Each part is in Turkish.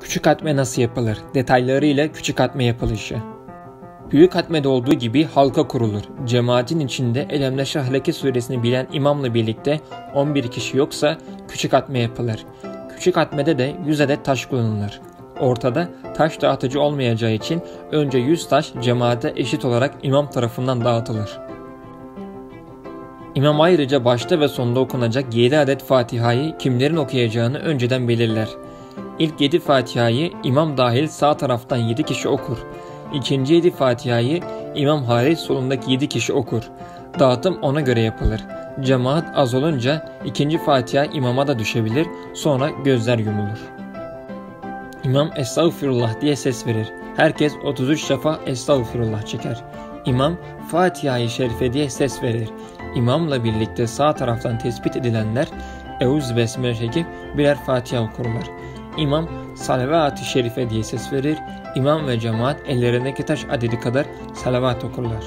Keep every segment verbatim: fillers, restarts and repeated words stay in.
Küçük hatme nasıl yapılır? Detaylarıyla küçük hatme yapılışı. Büyük hatmede olduğu gibi halka kurulur. Cemaatin içinde Elemneşrahleke suresini bilen imamla birlikte on bir kişi yoksa küçük hatme yapılır. Küçük hatmede de yüz adet taş kullanılır. Ortada taş dağıtıcı olmayacağı için önce yüz taş cemaate eşit olarak imam tarafından dağıtılır. İmam ayrıca başta ve sonda okunacak yedi adet Fatiha'yı kimlerin okuyacağını önceden belirler. İlk yedi Fatiha'yı imam dahil sağ taraftan yedi kişi okur. İkinci yedi Fatiha'yı imam hariç solundaki yedi kişi okur. Dağıtım ona göre yapılır. Cemaat az olunca ikinci Fatiha imama da düşebilir, sonra gözler yumulur. İmam "Estağfirullah" diye ses verir. Herkes otuz üç defa "Estağfirullah" çeker. İmam "Fatiha-i Şerife" diye ses verir. İmamla birlikte sağ taraftan tespit edilenler "Eûz besmele" çekip birer Fatiha okurlar. İmam "Salavat-ı Şerife" diye ses verir. İmam ve cemaat ellerindeki taş adedi kadar salavat okurlar.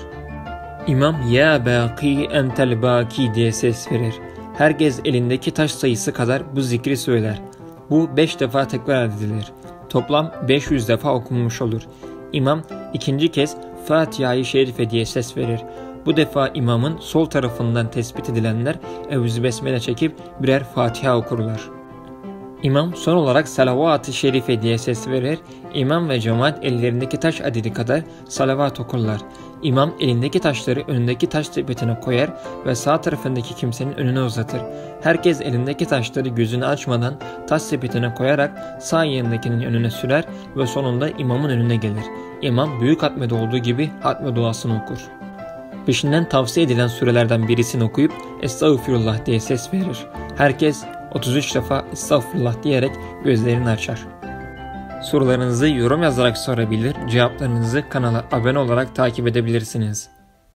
İmam "Ya bâki entel bâki" diye ses verir. Herkes elindeki taş sayısı kadar bu zikri söyler. Bu beş defa tekrar edilir. Toplam beş yüz defa okunmuş olur. İmam ikinci kez "Fatiha-i Şerife" diye ses verir. Bu defa imamın sol tarafından tespit edilenler Eûz besmele çekip birer Fatiha okurlar. İmam son olarak "Salavat-ı Şerife" diye ses verir. İmam ve cemaat ellerindeki taş adedi kadar salavat okurlar. İmam elindeki taşları önündeki taş sepetine koyar ve sağ tarafındaki kimsenin önüne uzatır. Herkes elindeki taşları gözünü açmadan taş sepetine koyarak sağ yanındakinin önüne sürer ve sonunda imamın önüne gelir. İmam büyük hatmede olduğu gibi hatme duasını okur. Peşinden tavsiye edilen sürelerden birisini okuyup "Estağfirullah" diye ses verir. Herkes otuz üç defa "Estağfirullah" diyerek gözlerini açar. Sorularınızı yorum yazarak sorabilir, cevaplarınızı kanala abone olarak takip edebilirsiniz.